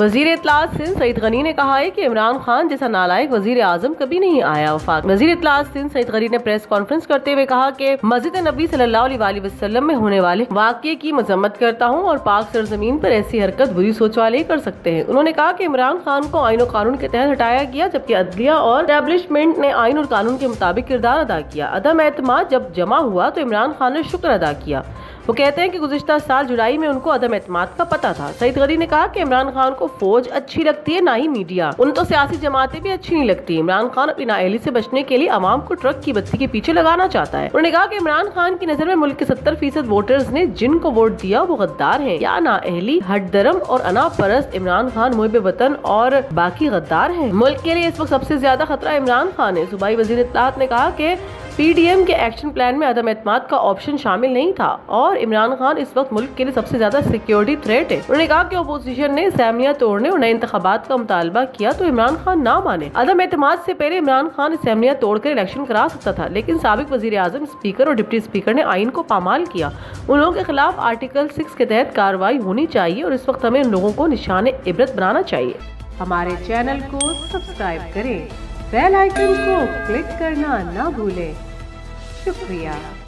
वजीर इत्तलाआत सिंध सईद गनी ने कहा है कि इमरान खान जैसा नालायक वजीर आजम कभी नहीं आया। वफाक वजीर इत्तलाआत सिंध सईद गनी ने प्रेस कॉन्फ्रेंस करते हुए कहा कि मस्जिद नबवी सल्लल्लाहु अलैहि वसल्लम में होने वाले वाकये की मजम्मत करता हूँ और पाक सरजमीन पर ऐसी हरकत बुरी सोच वाले कर सकते हैं। उन्होंने कहा कि इमरान खान को आईन और कानून के तहत हटाया गया जबकि अदलिया और एस्टैब्लिशमेंट ने आईन और कानून के मुताबिक किरदार अदा किया। अदम एतमाद जब जमा हुआ तो इमरान खान ने शुक्र अदा किया। वो कहते हैं कि गुज़िश्ता साल जुलाई में उनको अदम एतमाद का पता था। सईद गनी ने कहा कि इमरान खान को फौज अच्छी लगती है ना ही मीडिया, उन तो सियासी जमातें भी अच्छी नहीं लगती। इमरान खान अपनी नाअहली से बचने के लिए आवाम को ट्रक की बत्ती के पीछे लगाना चाहता है। उन्होंने कहा कि इमरान खान की नजर में मुल्क के 70% वोटर्स ने जिनको वोट दिया वो गद्दार है या नाअहली, हटधर्म और अनापरस्त। इमरान खान मुहिब वतन और बाकी गद्दार है। मुल्क के लिए इस वक्त सबसे ज्यादा खतरा इमरान खान है। सूबाई वजीर इत्तलाआत ने कहा कि पीडीएम के एक्शन प्लान में अदम एतमाद का ऑप्शन शामिल नहीं था और इमरान खान इस वक्त मुल्क के लिए सबसे ज्यादा सिक्योरिटी थ्रेट है। उन्होंने कहा कि अपोजिशन ने असम्बलियां तोड़ने और नए इंतखाबात का मुतालबा किया तो इमरान खान ना माने। अदम एतमाद से पहले इमरान खान असम्बलियां तोड़कर इलेक्शन करा सकता था, लेकिन साबिक वजीर आजम, स्पीकर और डिप्टी स्पीकर ने आइन को पामाल किया। उन लोगों के खिलाफ आर्टिकल 6 के तहत कार्रवाई होनी चाहिए और इस वक्त हमें उन लोगों को निशाने इबरत बनाना चाहिए। हमारे चैनल को सब्सक्राइब करें, बेल आइकन को क्लिक करना ना भूलें। शुक्रिया।